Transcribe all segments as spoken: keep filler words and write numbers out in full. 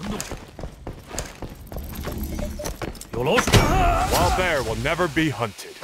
Wild bear will never be hunted.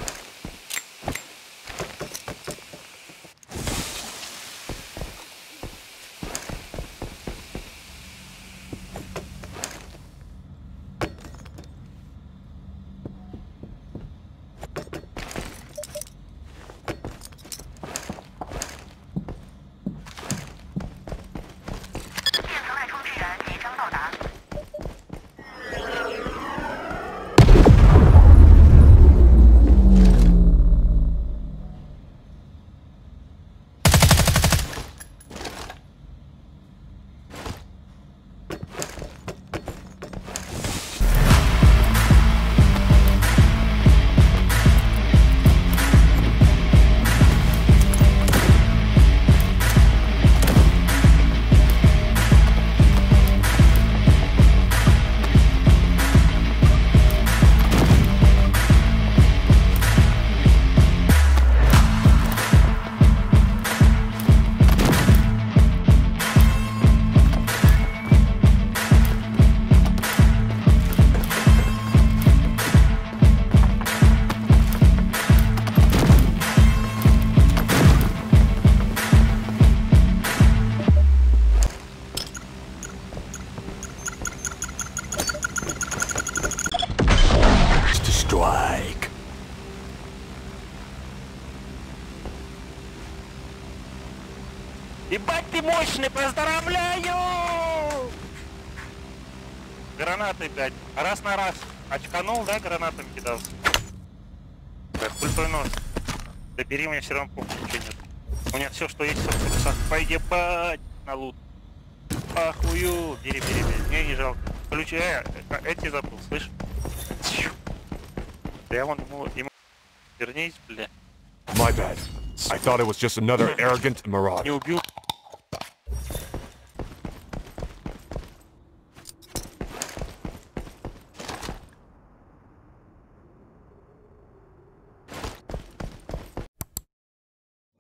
Ебать ты мощный, поздравляю! Гранаты, блядь. Раз на раз. Очканул, да, гранатами кидался? Да, хуй твой нож. Да бери, мне все равно похуй, ничего нет. У меня все, что есть, все в плюсах. Поебать на лут. Охую. Бери, бери, бери. Мне не жалко. Ключи, э, эти забыл, слышь? Да я вон ему, ему... Вернись, блядь. My bad. I thought it was just another arrogant mirage.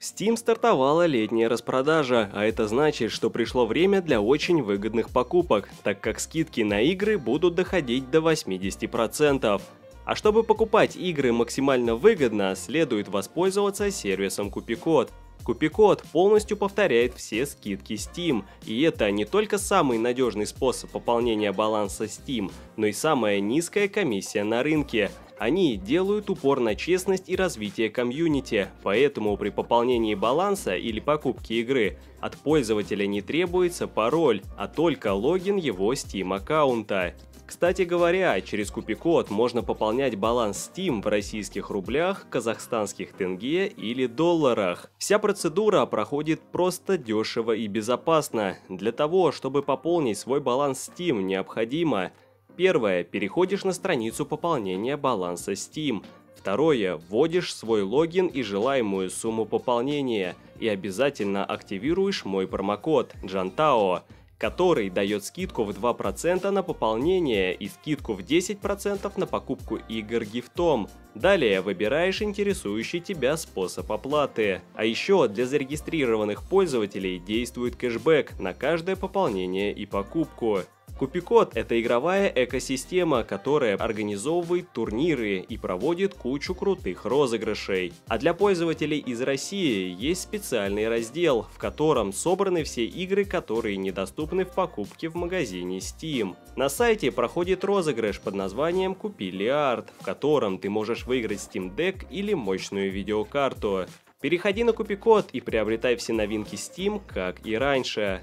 Steam стартовала летняя распродажа, а это значит, что пришло время для очень выгодных покупок, так как скидки на игры будут доходить до восьмидесяти процентов. А чтобы покупать игры максимально выгодно, следует воспользоваться сервисом Купикод. Купикод полностью повторяет все скидки Steam, и это не только самый надежный способ пополнения баланса Steam, но и самая низкая комиссия на рынке. Они делают упор на честность и развитие комьюнити, поэтому при пополнении баланса или покупке игры от пользователя не требуется пароль, а только логин его Steam аккаунта. Кстати говоря, через Купикод можно пополнять баланс Steam в российских рублях, казахстанских тенге или долларах. Вся процедура проходит просто дешево и безопасно. Для того, чтобы пополнить свой баланс Steam, необходимо: первое, переходишь на страницу пополнения баланса Steam. Второе, вводишь свой логин и желаемую сумму пополнения. И обязательно активируешь мой промокод JOHNTAO, который дает скидку в два процента на пополнение и скидку в десять процентов на покупку игр гифтом. Далее выбираешь интересующий тебя способ оплаты. А еще для зарегистрированных пользователей действует кэшбэк на каждое пополнение и покупку. Купикод – это игровая экосистема, которая организовывает турниры и проводит кучу крутых розыгрышей. А для пользователей из России есть специальный раздел, в котором собраны все игры, которые недоступны в покупке в магазине Steam. На сайте проходит розыгрыш под названием «Купилиард», в котором ты можешь выиграть Steam Deck или мощную видеокарту. Переходи на Купикод и приобретай все новинки Steam, как и раньше.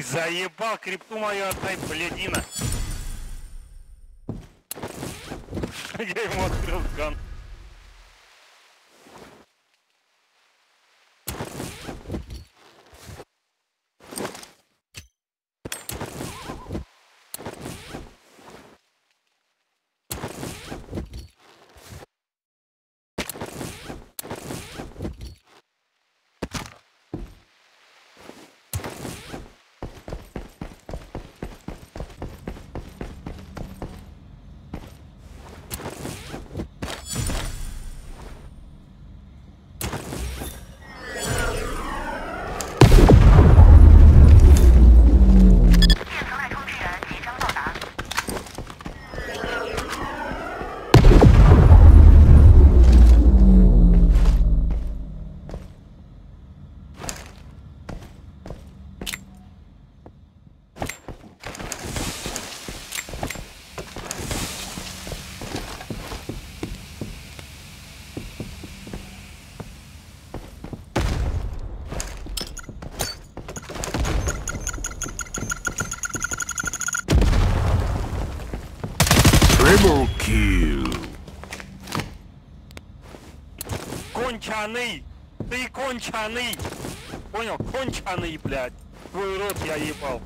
Ты заебал крипту мою, отдай, блядина. Я ему открыл ган. Кончаный! Ты кончаный! Понял? Кончаный, блядь! Твой рот я ебал!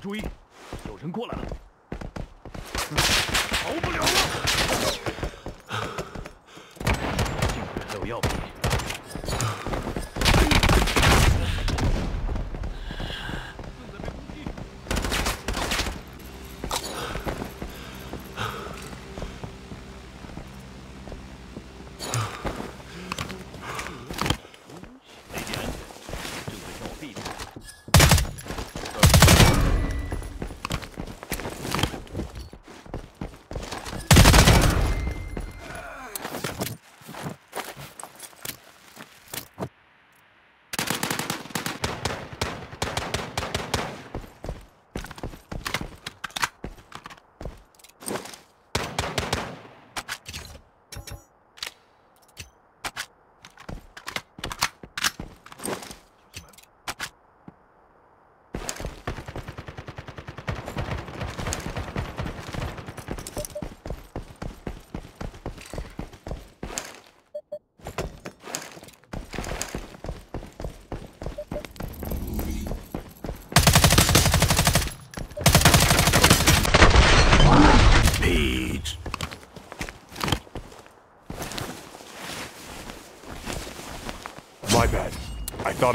注意，有人过来了，逃不了了。竟然还有药品。 My bad. I thought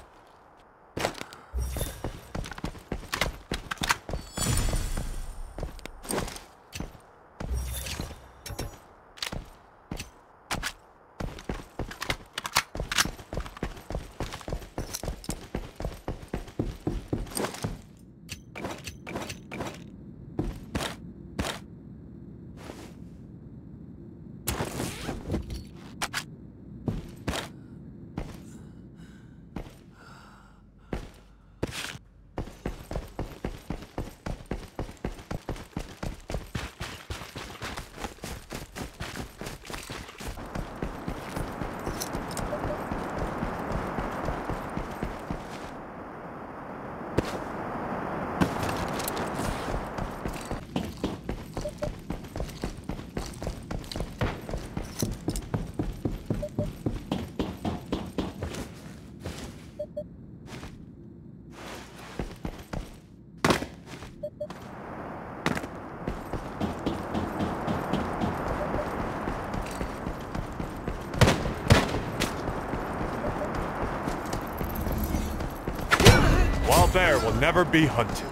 Bear will never be hunted.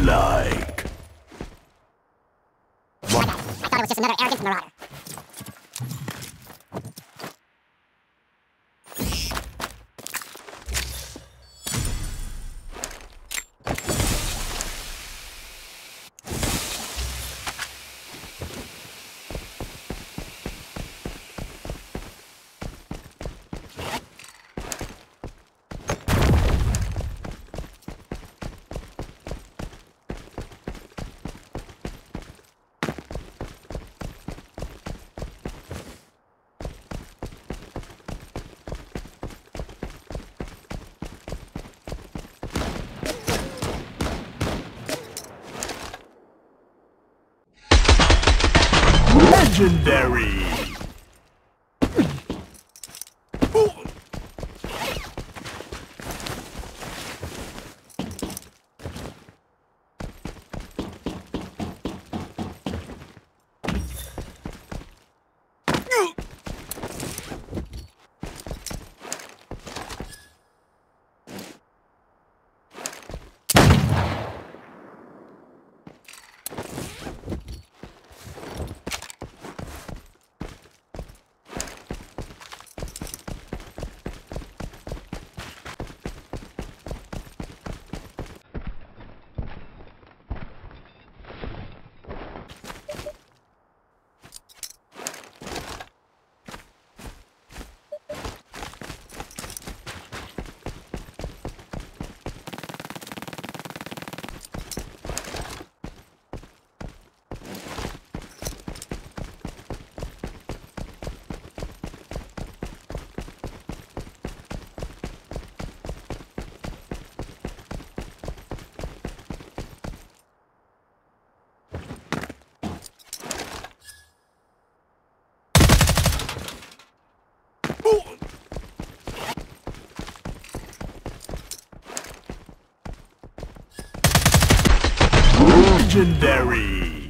Like. I thought it was just another arrogant marauder. Legendary! Ooh. Legendary.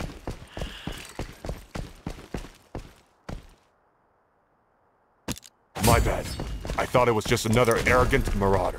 My bad. I thought it was just another arrogant marauder.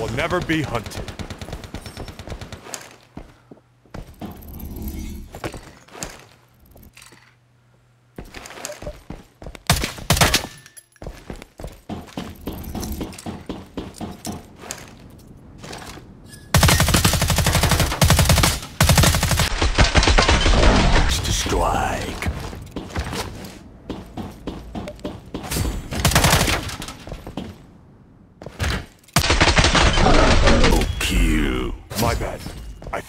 Will never be hunted. I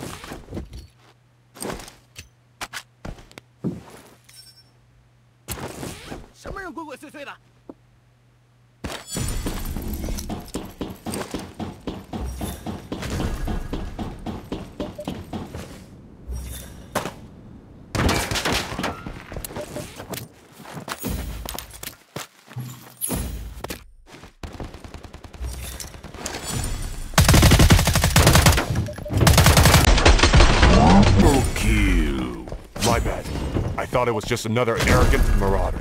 I thought it was just another arrogant marauder.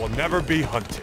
Will never be hunted.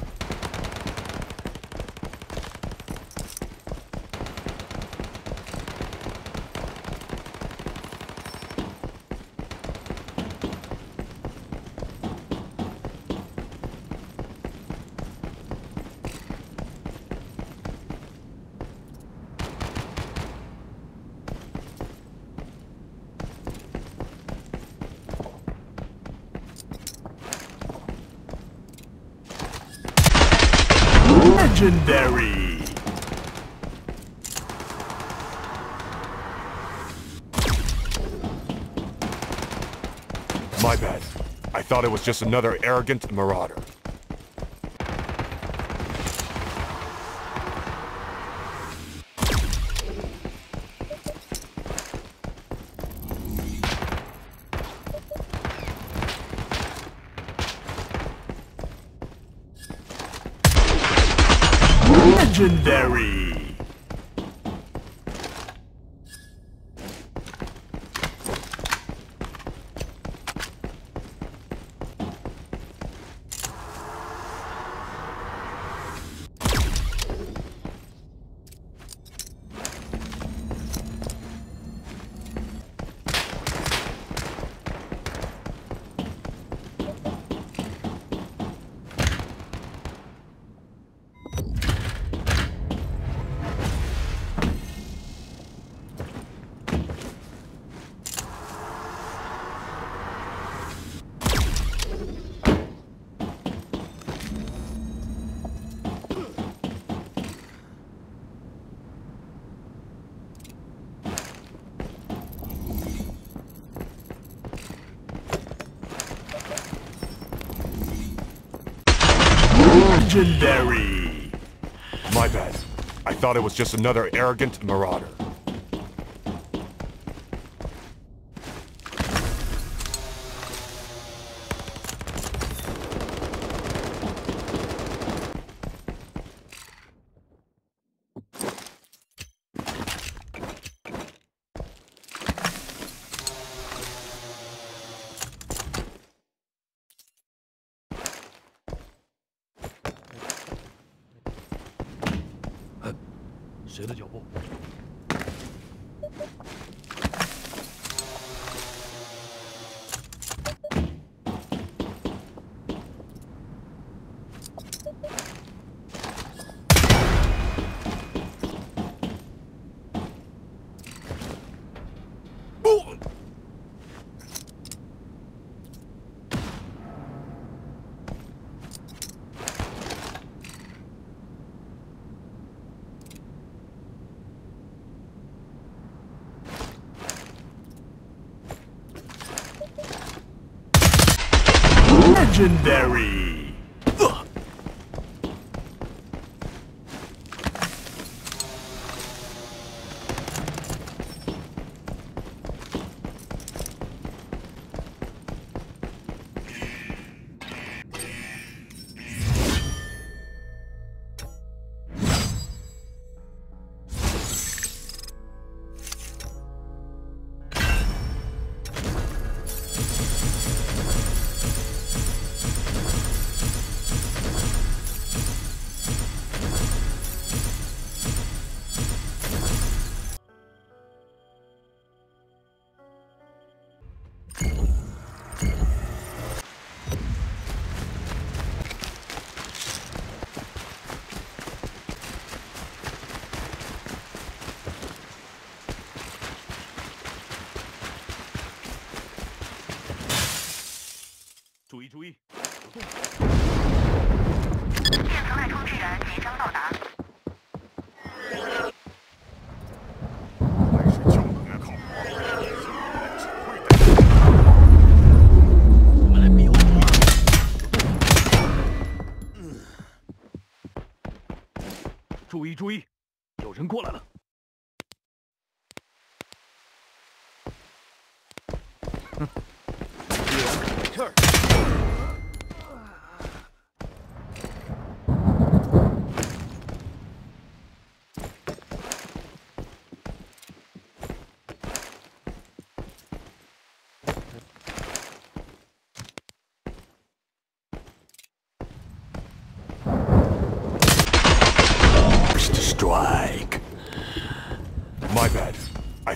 Legendary! My bad. I thought it was just another arrogant marauder. Legendary! Legendary! My bad. I thought it was just another arrogant marauder. Legendary! Ugh. My bad. I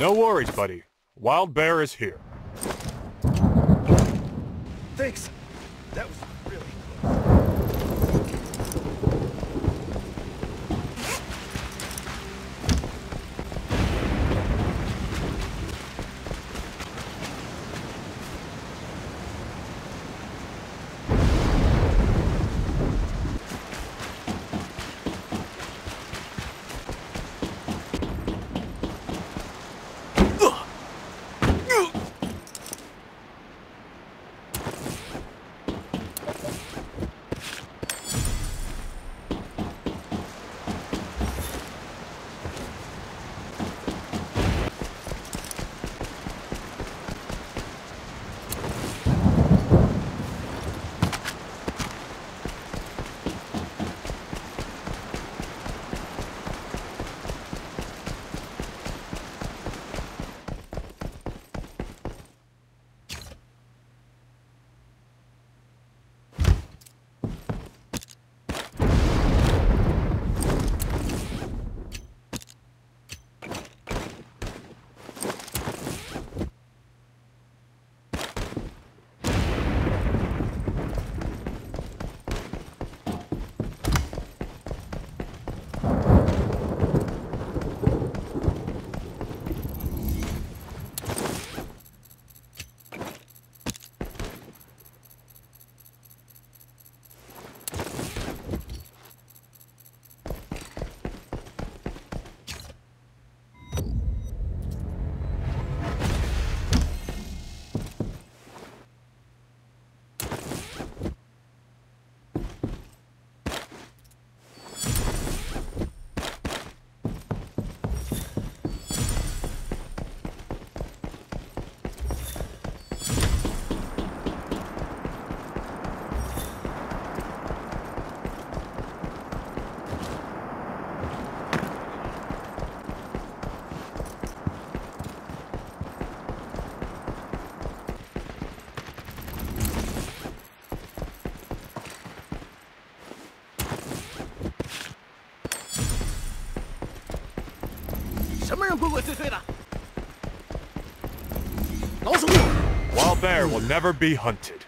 No worries, buddy. Wild Bear is here. Thanks. That was really Wild Bear will never be hunted.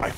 I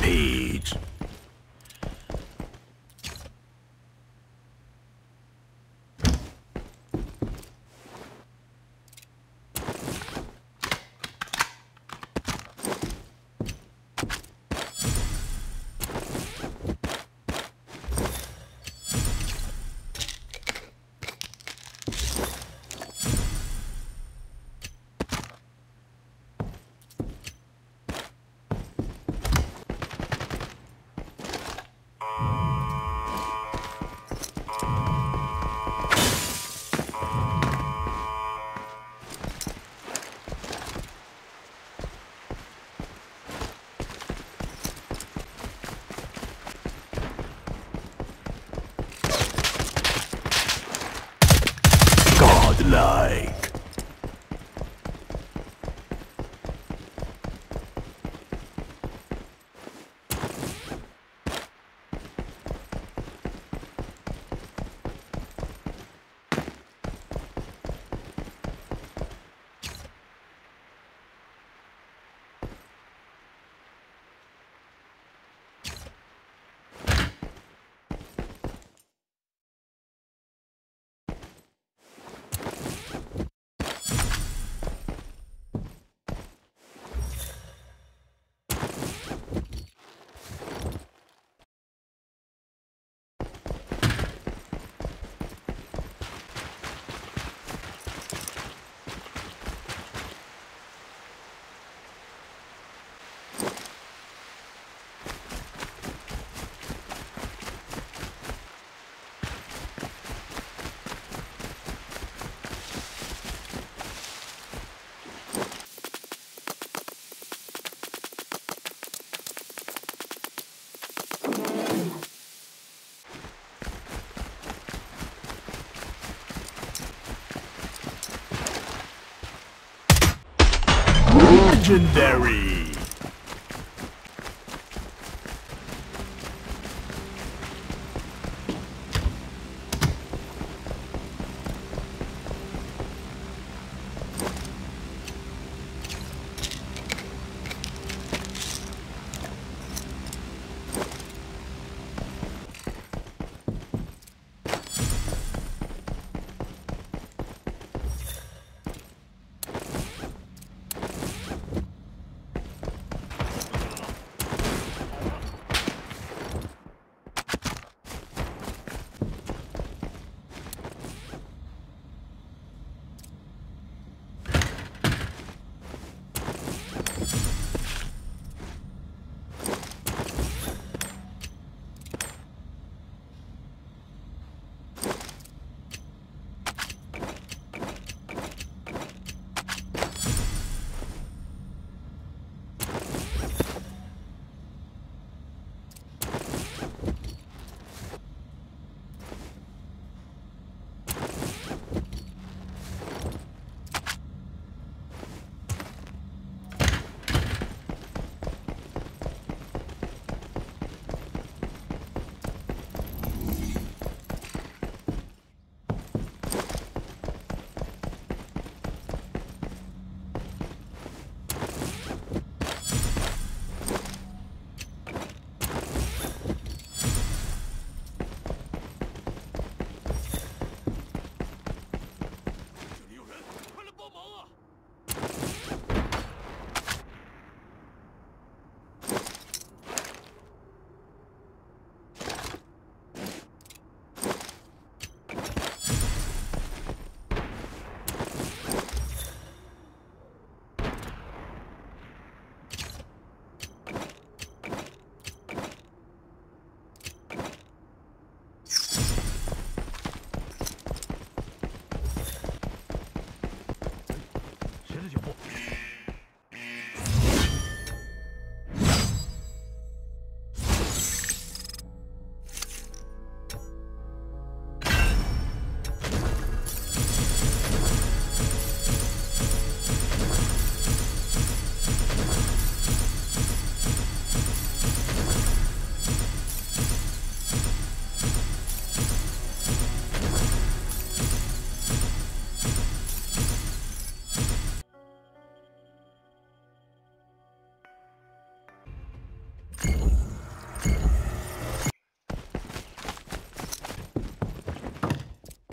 Page. Legendary.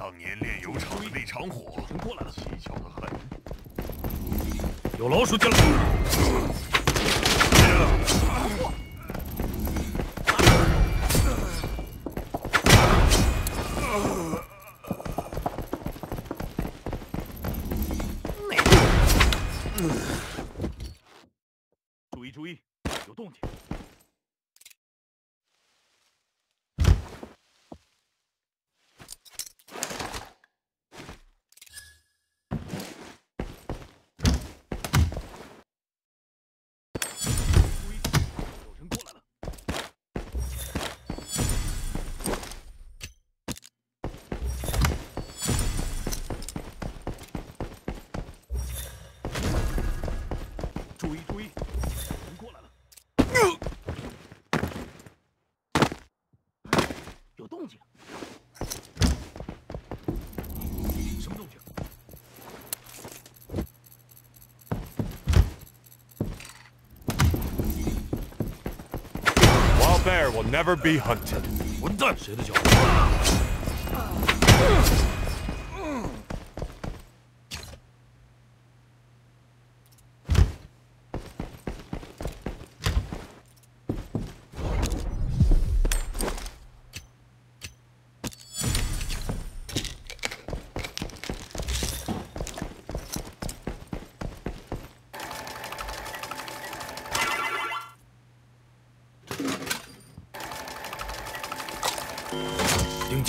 当年炼油厂的那场火，过来了，蹊跷的很。有老鼠进来了。 Bear will never be hunted. 混蛋，谁的脚？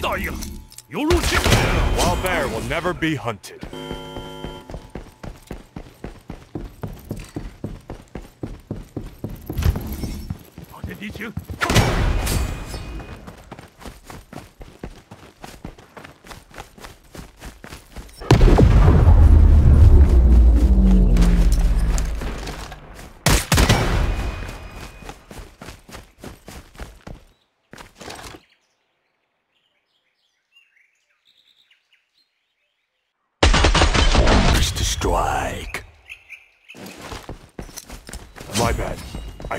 大意了，有入侵。Wild bear will never be hunted. 发现敌情。 My bad. I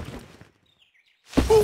Ooh.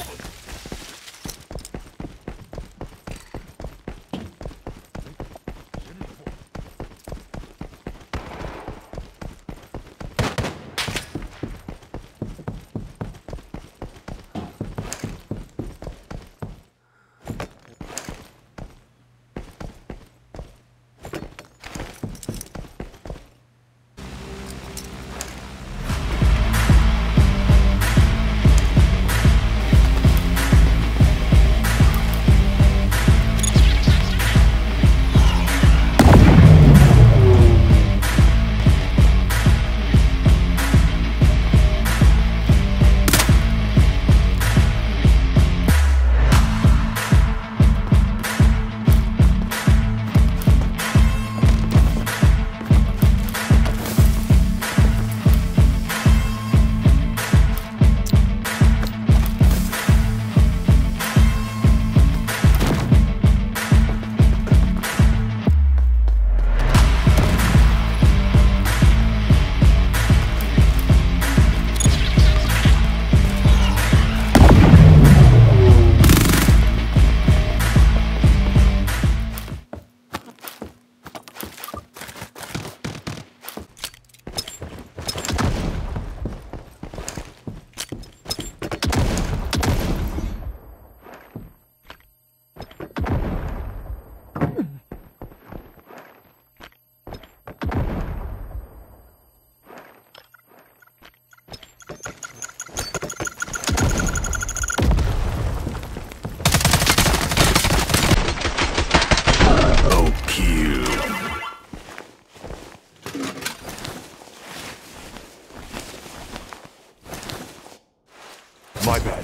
My bad.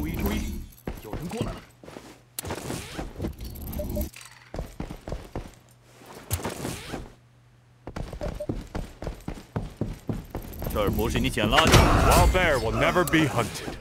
注意注意，有人过来了！这儿不是你捡垃圾。Wild bear will never be hunted.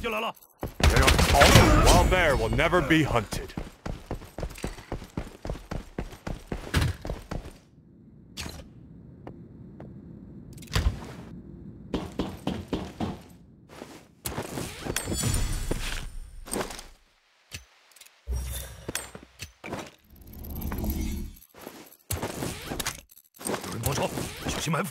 进来了。Wild bear will never be hunted. 有人包抄，小心埋伏。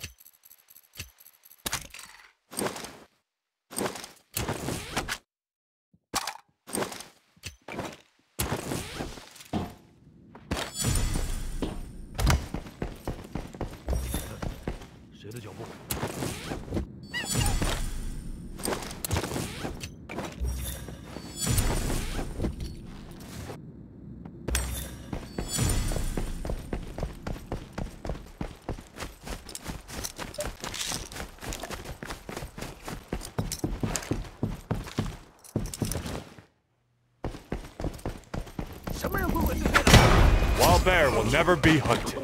Wild bear will never be hunted.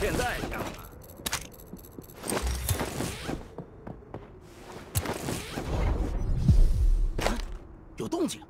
现在强了。有动静。